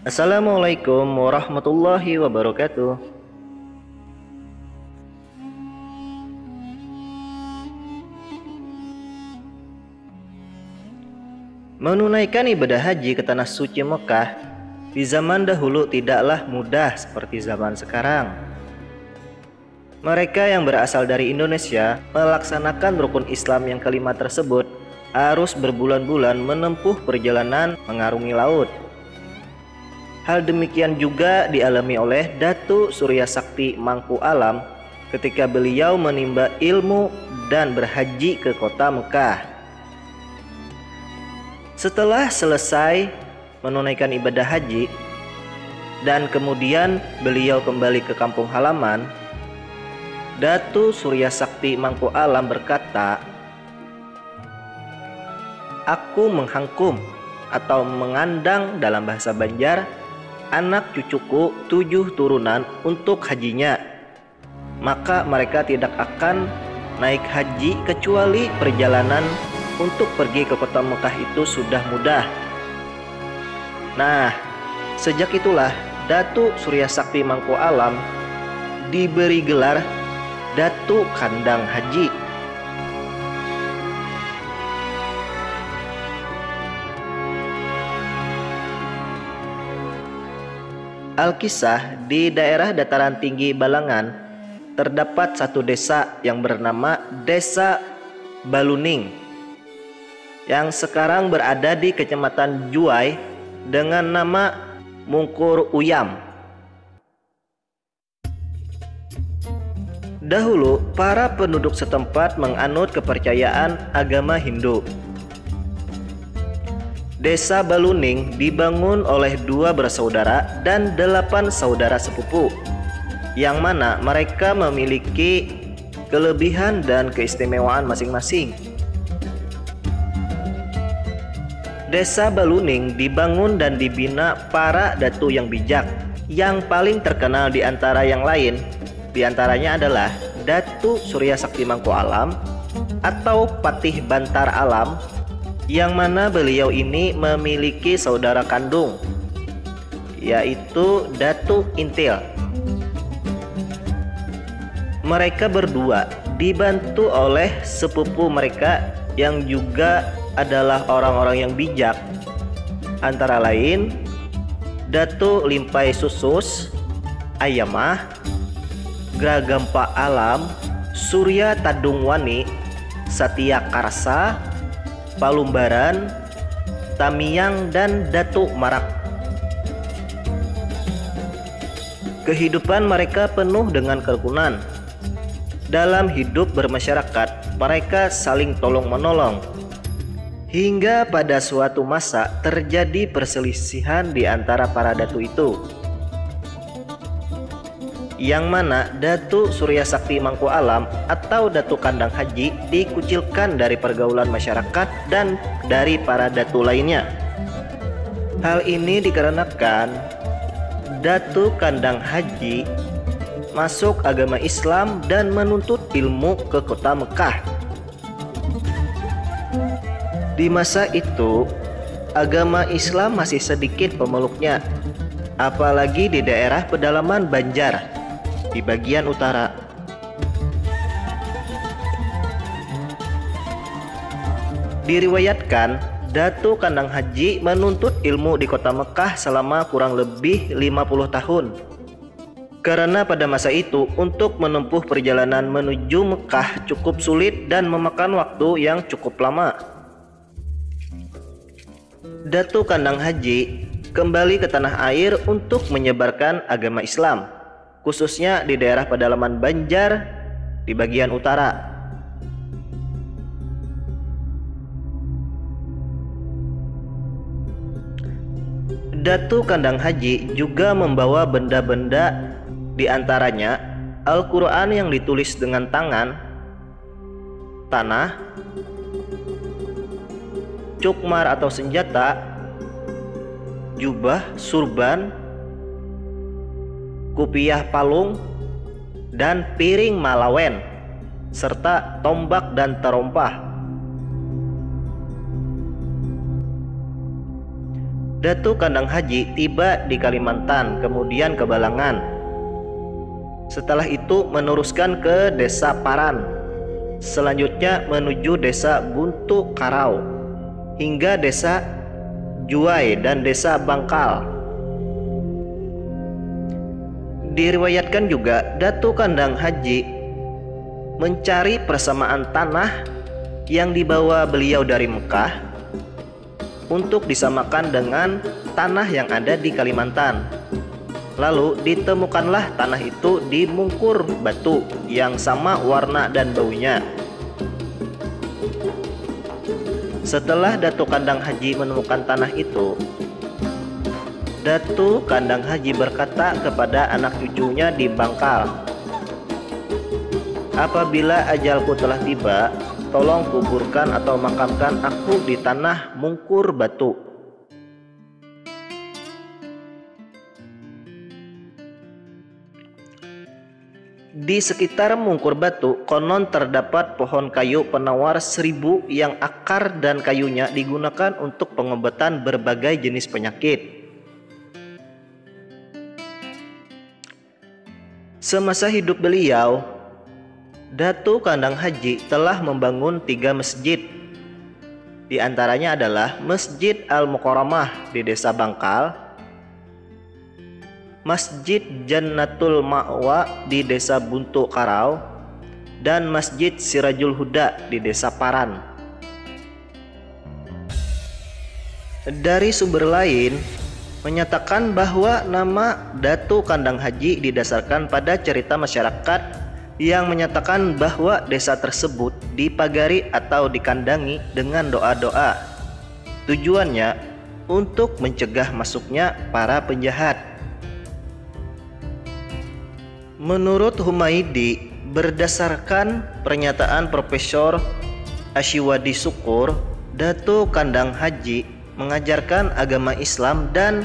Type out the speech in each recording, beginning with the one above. Assalamualaikum warahmatullahi wabarakatuh. Menunaikan ibadah haji ke tanah suci Mekah di zaman dahulu tidaklah mudah seperti zaman sekarang. Mereka yang berasal dari Indonesia melaksanakan rukun Islam yang kelima tersebut harus berbulan-bulan menempuh perjalanan mengarungi laut. Hal demikian juga dialami oleh Datu Surya Sakti Mangku Alam ketika beliau menimba ilmu dan berhaji ke kota Mekah. Setelah selesai menunaikan ibadah haji dan kemudian beliau kembali ke kampung halaman, Datu Surya Sakti Mangku Alam berkata, "Aku menghangkum atau mengandang dalam bahasa Banjar anak cucuku 7 turunan untuk hajinya, maka mereka tidak akan naik haji kecuali perjalanan untuk pergi ke kota Mekah itu sudah mudah." Nah, sejak itulah Datu Surya Sakti Mangku Alam diberi gelar Datu Kandang Haji. Alkisah, di daerah dataran tinggi Balangan terdapat satu desa yang bernama Desa Baluning yang sekarang berada di Kecamatan Juai dengan nama Mungkur Uyam. Dahulu para penduduk setempat menganut kepercayaan agama Hindu. Desa Baluning dibangun oleh 2 bersaudara dan 8 saudara sepupu, yang mana mereka memiliki kelebihan dan keistimewaan masing-masing. Desa Baluning dibangun dan dibina para datu yang bijak. Yang paling terkenal di antara yang lain, di antaranya adalah Datu Surya Sakti Mangku Alam atau Patih Bantar Alam, yang mana beliau ini memiliki saudara kandung, yaitu Datu Intil. Mereka berdua dibantu oleh sepupu mereka yang juga adalah orang-orang yang bijak, antara lain Datu Limpai Susus, Ayamah, Gragampa Alam, Surya Tadung Wani, Satia Karsa, Palumbaran, Tamiyang, dan Datu Marak. Kehidupan mereka penuh dengan ketekunan. Dalam hidup bermasyarakat, mereka saling tolong-menolong. Hingga pada suatu masa terjadi perselisihan di antara para datu itu, yang mana Datu Surya Sakti Mangku Alam atau Datu Kandang Haji dikucilkan dari pergaulan masyarakat dan dari para datu lainnya. Hal ini dikarenakan Datu Kandang Haji masuk agama Islam dan menuntut ilmu ke kota Mekah. Di masa itu, agama Islam masih sedikit pemeluknya, apalagi di daerah pedalaman Banjar di bagian utara. Diriwayatkan Datu Kandang Haji menuntut ilmu di kota Mekah selama kurang lebih 50 tahun. Karena pada masa itu untuk menempuh perjalanan menuju Mekah cukup sulit dan memakan waktu yang cukup lama. Datu Kandang Haji kembali ke tanah air untuk menyebarkan agama Islam, khususnya di daerah pedalaman Banjar di bagian utara. Datu Kandang Haji juga membawa benda-benda, diantaranya Al-Quran yang ditulis dengan tangan, tanah, cukmar atau senjata, jubah, surban, kupiah palung, dan piring malawen, serta tombak dan terompah. Datu Kandang Haji tiba di Kalimantan, kemudian ke Balangan. Setelah itu meneruskan ke Desa Paran, selanjutnya menuju Desa Buntu Karau, hingga Desa Juai dan Desa Bangkal. Diriwayatkan juga Datu Kandang Haji mencari persamaan tanah yang dibawa beliau dari Mekah untuk disamakan dengan tanah yang ada di Kalimantan. Lalu ditemukanlah tanah itu di Mungkur Batu yang sama warna dan baunya. Setelah Datu Kandang Haji menemukan tanah itu, Datu Kandang Haji berkata kepada anak cucunya di Bangkal, "Apabila ajalku telah tiba, tolong kuburkan atau makamkan aku di tanah Mungkur Batu." Di sekitar Mungkur Batu konon terdapat pohon kayu penawar 1000 yang akar dan kayunya digunakan untuk pengobatan berbagai jenis penyakit. Semasa hidup beliau, Datu Kandang Haji telah membangun 3 masjid. Di antaranya adalah Masjid Al-Muqoramah di Desa Bangkal, Masjid Jannatul Ma'wa di Desa Buntu Karau, dan Masjid Sirajul Huda di Desa Paran. Dari sumber lain menyatakan bahwa nama Datu Kandang Haji didasarkan pada cerita masyarakat yang menyatakan bahwa desa tersebut dipagari atau dikandangi dengan doa-doa. Tujuannya untuk mencegah masuknya para penjahat. Menurut Humaydi, berdasarkan pernyataan Profesor Asywadi Sukur, Datu Kandang Haji mengajarkan agama Islam dan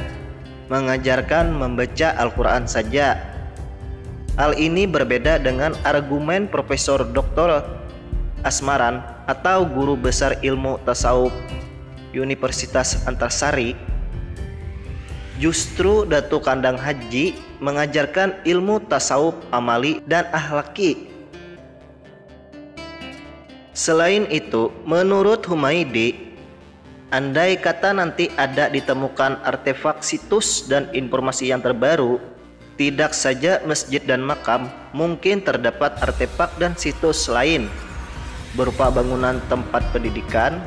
mengajarkan membaca Al-Quran saja. Hal ini berbeda dengan argumen Profesor Dr. Asmaran atau guru besar ilmu tasawuf Universitas Antasari. Justru Datu Kandang Haji mengajarkan ilmu tasawuf amali dan akhlaki. Selain itu, menurut Humaydi, andai kata nanti ada ditemukan artefak situs dan informasi yang terbaru, tidak saja masjid dan makam, mungkin terdapat artefak dan situs lain berupa bangunan tempat pendidikan.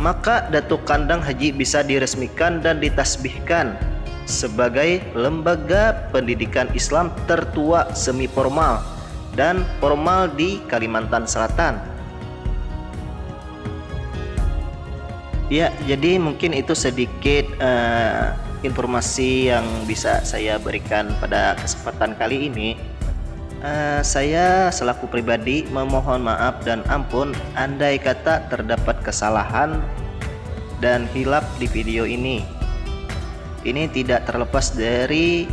Maka Datu Kandang Haji bisa diresmikan dan ditasbihkan sebagai lembaga pendidikan Islam tertua semi formal dan formal di Kalimantan Selatan. Ya, jadi mungkin itu sedikit informasi yang bisa saya berikan pada kesempatan kali ini. Saya selaku pribadi memohon maaf dan ampun andai kata terdapat kesalahan dan hilaf di video ini. Ini tidak terlepas dari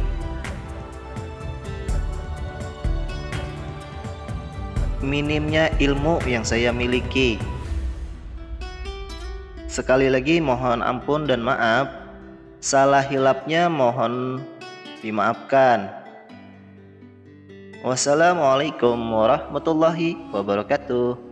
minimnya ilmu yang saya miliki. Sekali lagi mohon ampun dan maaf. Salah hilafnya mohon dimaafkan. Wassalamualaikum warahmatullahi wabarakatuh.